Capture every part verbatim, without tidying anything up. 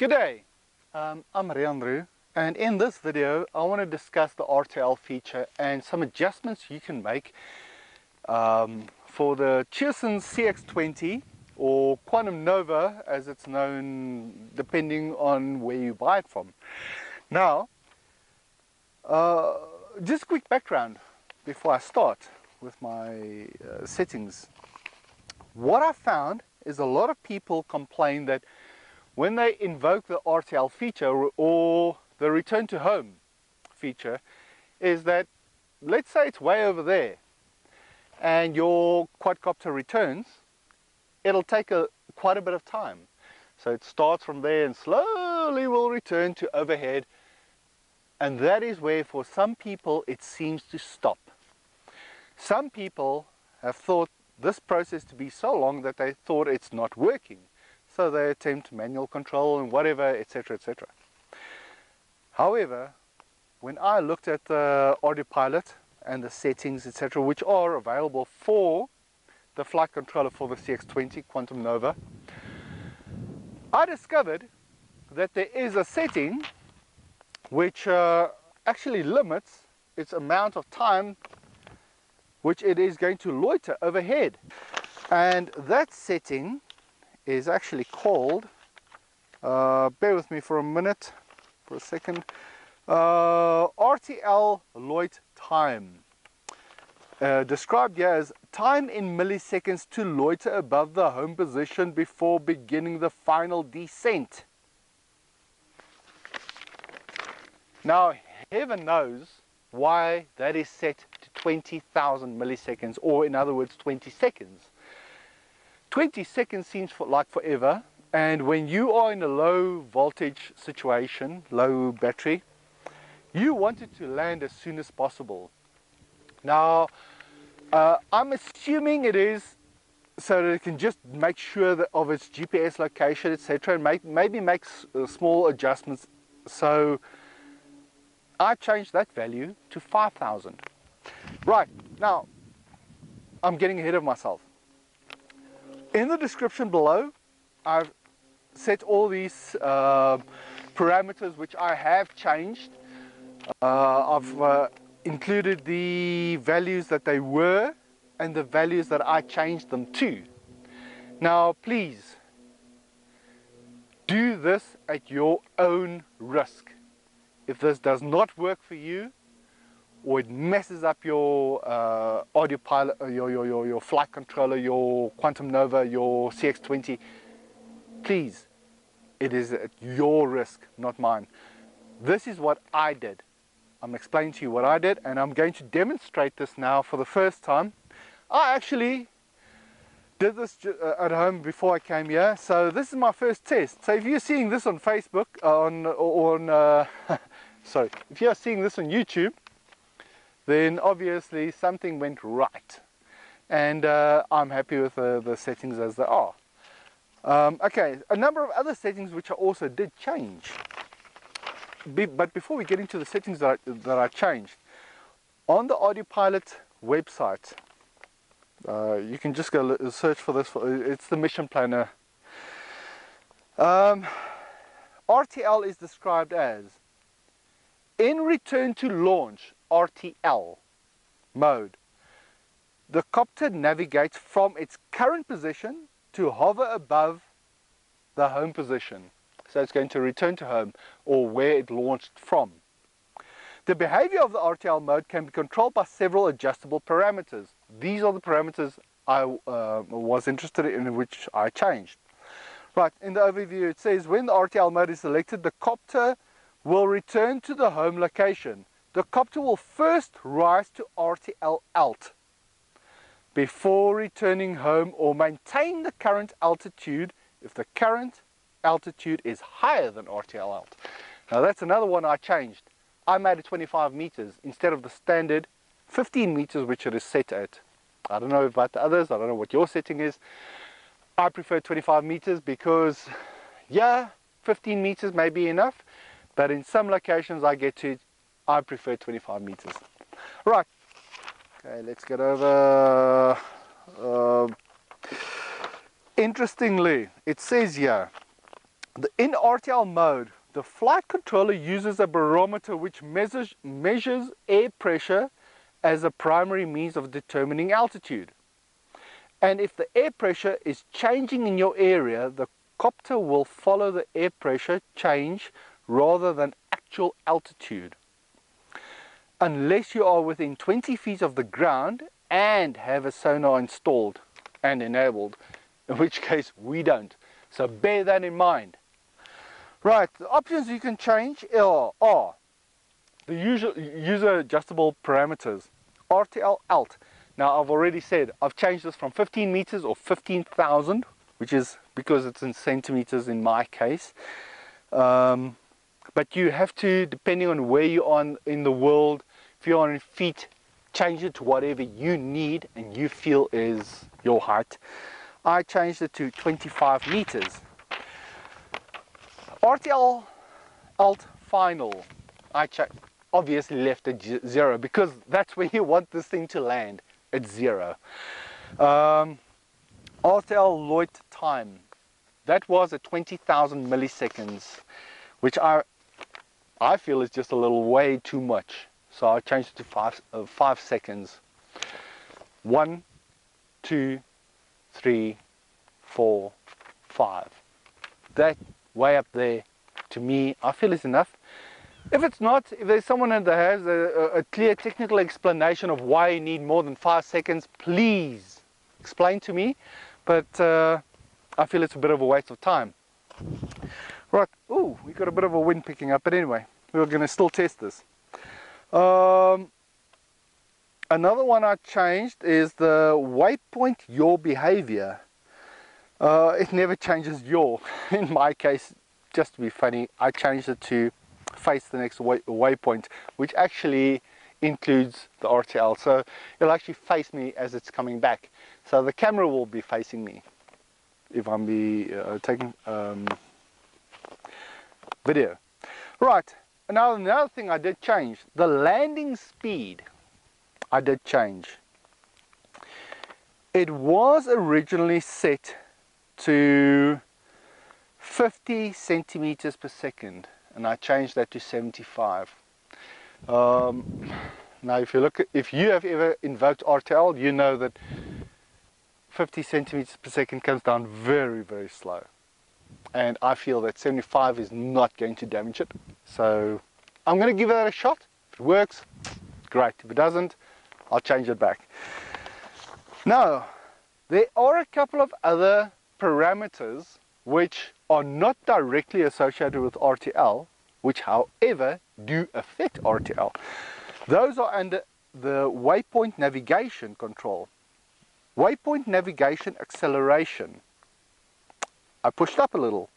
Good day, um, I'm Reandrew, and in this video I want to discuss the R T L feature and some adjustments you can make um, for the Cheerson C X twenty or Quanum Nova as it's known depending on where you buy it from. Now, uh, just a quick background before I start with my uh, settings. What I found is a lot of people complain that when they invoke the R T L feature or the return to home feature is that, let's say it's way over there and your quadcopter returns, it'll take a, quite a bit of time. So it starts from there and slowly will return to overhead, and that is where for some people it seems to stop. Some people have thought this process to be so long that they thought it's not working, so they attempt manual control and whatever, etc, et cetera. However, when I looked at the ArduPilot and the settings, et cetera, which are available for the flight controller for the C X twenty Quanum Nova, I discovered that there is a setting which uh, actually limits its amount of time which it is going to loiter overhead, and that setting is actually called, uh, bear with me for a minute, for a second, uh, R T L_LOIT_TIME, uh, described here as time in milliseconds to loiter above the home position before beginning the final descent. Now, heaven knows why that is set to twenty thousand milliseconds, or in other words twenty seconds. twenty seconds seems for, like forever, and when you are in a low voltage situation, low battery, you want it to land as soon as possible. Now uh, I'm assuming it is so that it can just make sure that of its G P S location, etc, and make, maybe make uh, small adjustments. So I changed that value to five thousand. Right, now I'm getting ahead of myself. In the description below, I've set all these uh, parameters which I have changed. Uh, I've uh, included the values that they were and the values that I changed them to. Now please, do this at your own risk. If this does not work for you, or it messes up your uh, ArduPilot, your, your, your, your flight controller, your Quanum Nova, your C X twenty, please, it is at your risk, not mine. This is what I did. I'm explaining to you what I did, and I'm going to demonstrate this now for the first time. I actually did this at home before I came here, so this is my first test. So if you're seeing this on Facebook, on, on uh, So, if you're seeing this on YouTube, then obviously something went right. And uh, I'm happy with the, the settings as they are. Um, okay, a number of other settings which I also did change. Be, but before we get into the settings that I, that I changed, on the ArduPilot website, uh, you can just go search for this, for, it's the Mission Planner. Um, R T L is described as in return to launch R T L mode, the copter navigates from its current position to hover above the home position. So it's going to return to home, or where it launched from. The behavior of the R T L mode can be controlled by several adjustable parameters. These are the parameters I uh, was interested in, which I changed. Right, in the overview it says when the R T L mode is selected, the copter will return to the home location. The copter will first rise to R T L alt before returning home, or maintain the current altitude if the current altitude is higher than R T L alt. Now that's another one I changed. I made it twenty-five meters instead of the standard fifteen meters which it is set at. I don't know about the others, I don't know what your setting is. I prefer twenty-five meters because, yeah, fifteen meters may be enough, but in some locations I get to, I prefer twenty-five meters. Right, okay, let's get over. Uh, interestingly, it says here in R T L mode, the flight controller uses a barometer which measures, measures air pressure as a primary means of determining altitude. And if the air pressure is changing in your area, the copter will follow the air pressure change rather than actual altitude. Unless you are within twenty feet of the ground and have a sonar installed and enabled, in which case we don't. So bear that in mind. Right, the options you can change are, are the usual user adjustable parameters, R T L alt. Now I've already said I've changed this from fifteen meters or fifteen thousand, which is because it's in centimeters in my case. Um, but you have to, depending on where you are in the world, if you are in feet, change it to whatever you need and you feel is your height. I changed it to twenty-five meters. R T L alt final. I obviously left it zero because that's where you want this thing to land. It's zero. Um, R T L L O I T time. That was at twenty thousand milliseconds, which I I feel is just a little way too much. So I changed it to five uh, five seconds. One, two, three, four, five. That way up there, to me, I feel it's enough. If it's not, if there's someone that has a, a clear technical explanation of why you need more than five seconds, please explain to me. But uh, I feel it's a bit of a waste of time. Right, ooh, we got a bit of a wind picking up, but anyway, we're going to still test this. Um, another one I changed is the waypoint your behavior. Uh, it never changes your. In my case, just to be funny, I changed it to face the next way, waypoint, which actually includes the R T L. So it'll actually face me as it's coming back. So the camera will be facing me if I'm be uh, taking um, video. Right. Now another thing I did change, the landing speed. I did change. It was originally set to fifty centimeters per second, and I changed that to seventy-five. Um, now, if you look, at, if you have ever invoked R T L, you know that fifty centimeters per second comes down very, very slow, and I feel that seventy-five is not going to damage it. So, I'm going to give that a shot. If it works, great. If it doesn't, I'll change it back. Now, there are a couple of other parameters which are not directly associated with R T L, which however do affect R T L. Those are under the waypoint navigation control. Waypoint navigation acceleration. I pushed up a little.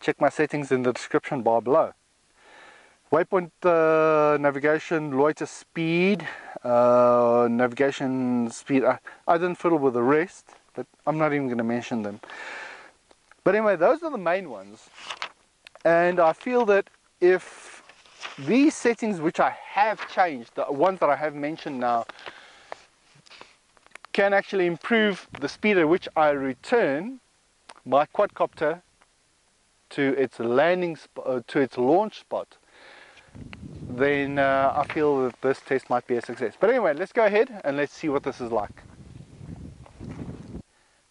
Check my settings in the description bar below. Waypoint uh, navigation, loiter speed, uh, navigation speed. I, I didn't fiddle with the rest, but I'm not even going to mention them. But anyway, those are the main ones. And I feel that if these settings, which I have changed, the ones that I have mentioned now, can actually improve the speed at which I return my quadcopter to its landing uh, to its launch spot, then uh, I feel that this test might be a success. But anyway, let's go ahead and let's see what this is like.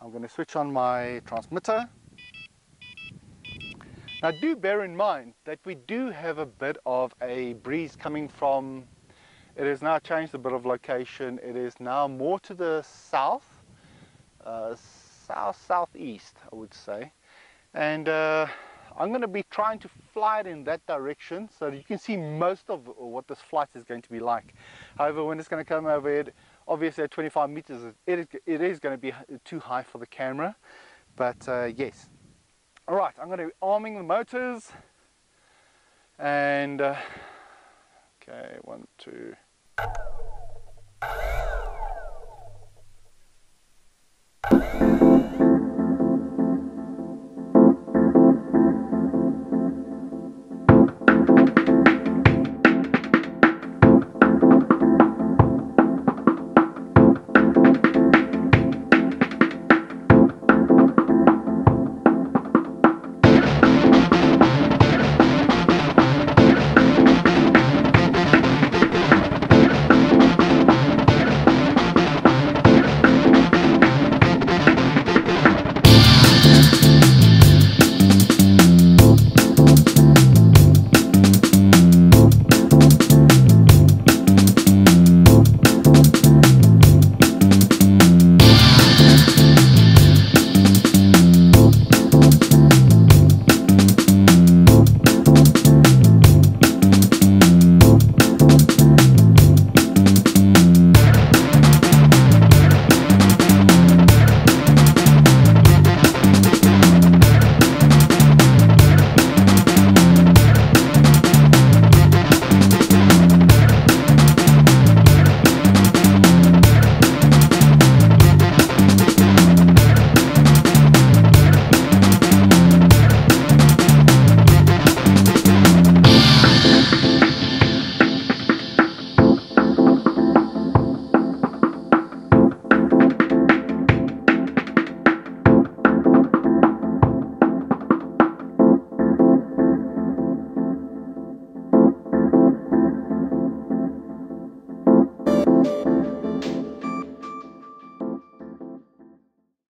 I'm going to switch on my transmitter. Now do bear in mind that we do have a bit of a breeze coming from, it has now changed a bit of location, it is now more to the south, uh, south southeast I would say, and uh, I'm going to be trying to fly it in that direction so that you can see most of what this flight is going to be like. However, when it's going to come overhead, obviously at twenty-five meters it is going to be too high for the camera, but uh, yes. Alright, I'm going to be arming the motors and uh, okay, one, two.